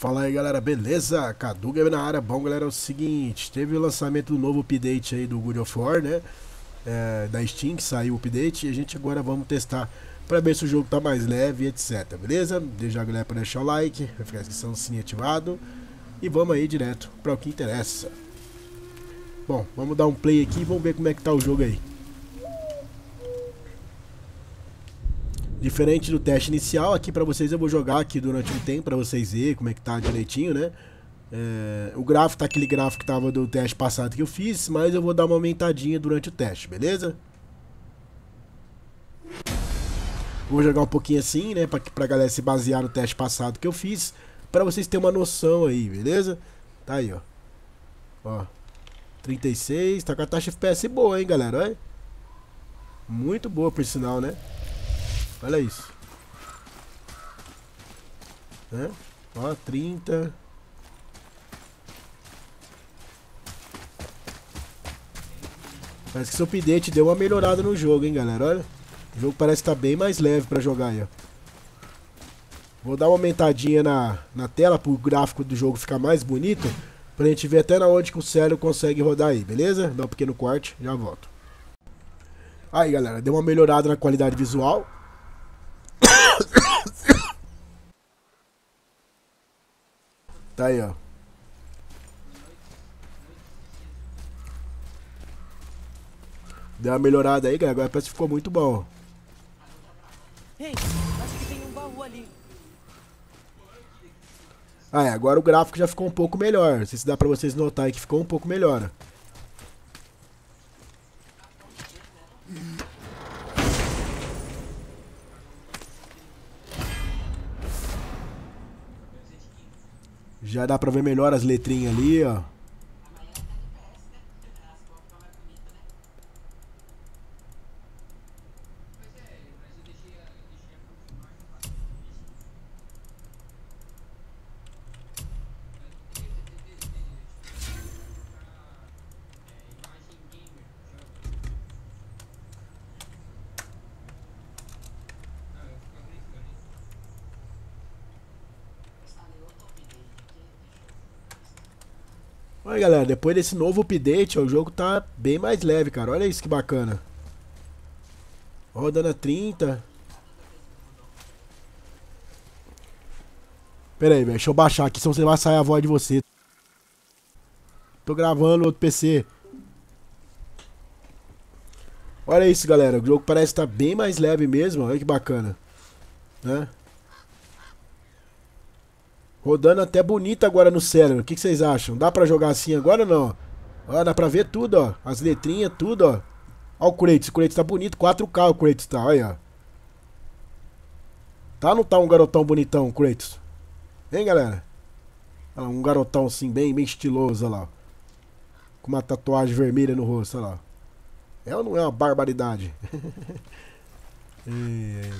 Fala aí galera, beleza? Cadu Gamer na área. Bom galera, é o seguinte, teve o lançamento do novo update aí do God of War, né? Da Steam, que saiu o update, e a gente agora vamos testar pra ver se o jogo tá mais leve, etc, beleza? Deixa a galera pra deixar o like, vai ficar a inscrição do sininho ativado, e vamos aí direto pra o que interessa. Bom, vamos dar um play aqui e vamos ver como é que tá o jogo aí. Diferente do teste inicial, aqui pra vocês eu vou jogar aqui durante um tempo pra vocês verem como é que tá direitinho, né? O gráfico tá aquele gráfico que tava do teste passado que eu fiz, mas eu vou dar uma aumentadinha durante o teste, beleza? Vou jogar um pouquinho assim, né? Pra galera se basear no teste passado que eu fiz, pra vocês terem uma noção aí, beleza? Tá aí, ó. Ó, 36, tá com a taxa FPS boa, hein, galera? Olha. Muito boa, por sinal, né? Olha isso. Né? Ó, 30. Parece que esse update deu uma melhorada no jogo, hein, galera? Olha. O jogo parece que tá bem mais leve pra jogar aí, ó. Vou dar uma aumentadinha na tela pro gráfico do jogo ficar mais bonito. Pra gente ver até na onde que o cérebro consegue rodar aí, beleza? Dá um pequeno corte, já volto. Aí, galera, deu uma melhorada na qualidade visual. Tá aí, ó. Deu uma melhorada aí, galera. Agora parece que ficou muito bom. Ei, acho que tem um baú ali. Ah, é. Agora o gráfico já ficou um pouco melhor. Não sei se dá pra vocês notarem que ficou um pouco melhor. Já dá pra ver melhor as letrinhas ali, ó. Olha galera, depois desse novo update, ó, o jogo tá bem mais leve, cara. Olha isso que bacana. Rodando a 30. Pera aí, velho. Deixa eu baixar aqui, senão você vai sair a voz de você. Tô gravando outro PC. Olha isso, galera. O jogo parece que tá bem mais leve mesmo. Olha que bacana. Né? Rodando até bonito agora no cérebro. O que vocês acham? Dá pra jogar assim agora ou não? Ó, dá pra ver tudo, ó. As letrinhas, tudo, ó. Ó o Kratos. O Kratos tá bonito. 4K o Kratos tá. Olha aí, ó. Tá ou não tá um garotão bonitão, Kratos? Hein, galera? Olha lá, um garotão assim, bem estiloso, olha lá. Com uma tatuagem vermelha no rosto, olha lá. É ou não é uma barbaridade?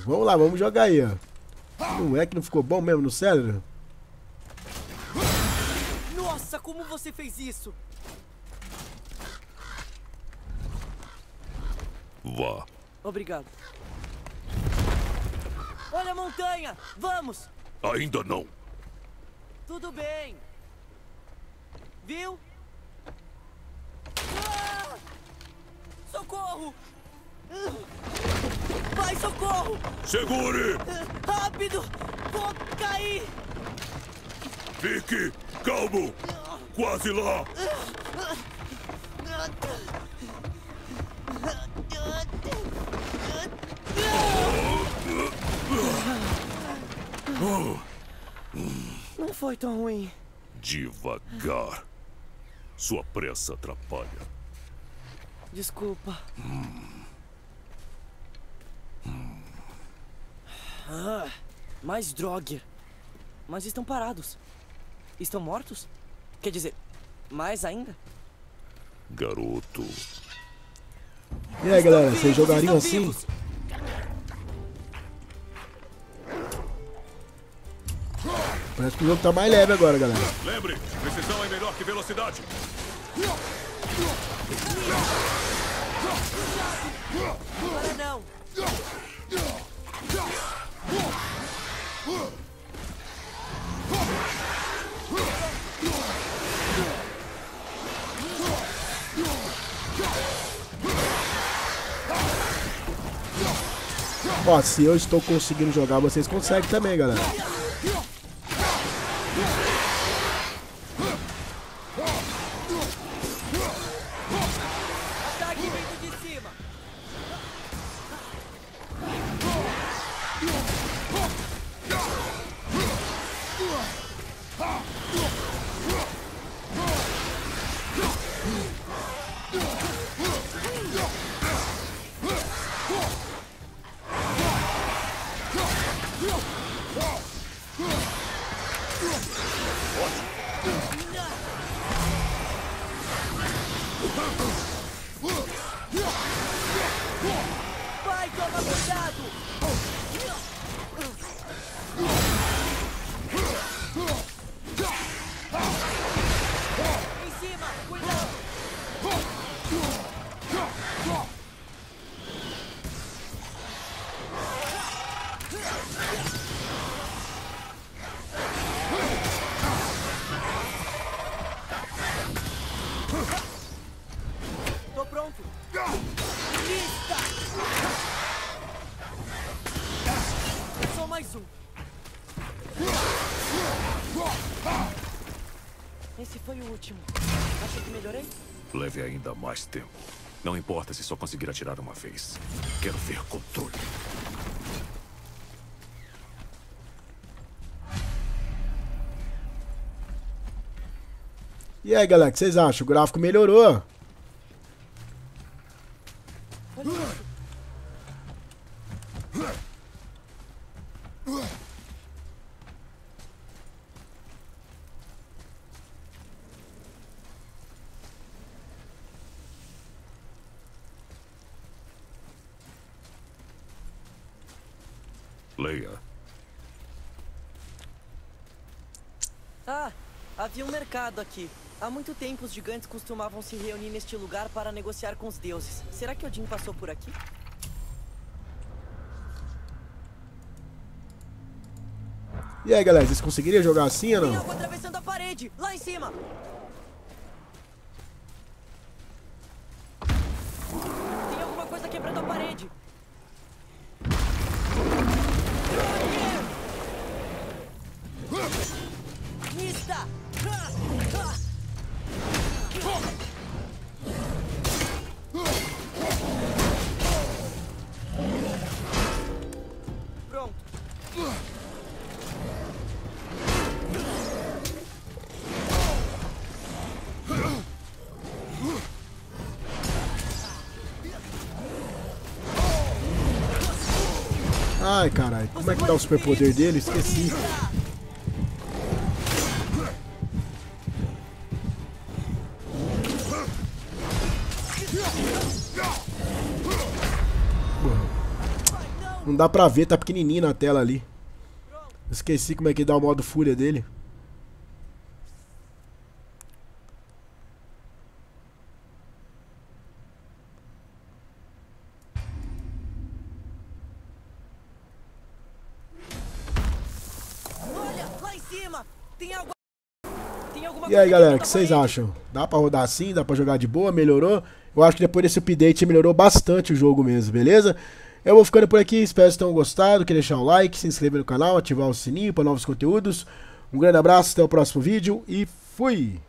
Vamos lá, vamos jogar aí, ó. Não é que não ficou bom mesmo no cérebro? Nossa, como você fez isso? Vá. Obrigado. Olha a montanha! Vamos! Ainda não. Tudo bem. Viu? Ah! Socorro! Vai, socorro! Segure! Rápido! Vou cair! Fique calmo! Quase lá! Não foi tão ruim. Devagar. Sua pressa atrapalha. Desculpa. Ah, mais droga. Mas estão parados. Estão mortos? Quer dizer, mais ainda? Garoto. E aí, galera, vocês jogariam assim? Parece que o jogo tá mais leve agora, galera. Lembre, precisão é melhor que velocidade. Agora não. Ó, se eu estou conseguindo jogar, vocês conseguem também, galera. Leve ainda mais tempo. Não importa se só conseguir atirar uma vez. Quero ver controle. E aí, galera, o que vocês acham? O gráfico melhorou? Aqui. Há muito tempo os gigantes costumavam se reunir neste lugar para negociar com os deuses. Será que Odin passou por aqui? E aí, galera, vocês conseguiriam jogar assim ou não? Tem algo atravessando a parede, lá em cima! Tem alguma coisa quebrando a parede! Mista! Pronto. Ai, caralho, como é que dá o superpoder dele? Esqueci. Não dá pra ver, tá pequenininho na tela ali. Esqueci como é que dá o modo fúria dele. Olha, lá em cima, tem alguma E aí, galera, o que vocês acham? Dá pra rodar assim? Dá pra jogar de boa? Melhorou? Eu acho que depois desse update melhorou bastante o jogo mesmo, beleza? Eu vou ficando por aqui, espero que tenham gostado, queria deixar um like, se inscrever no canal, ativar o sininho para novos conteúdos. Um grande abraço, até o próximo vídeo e fui!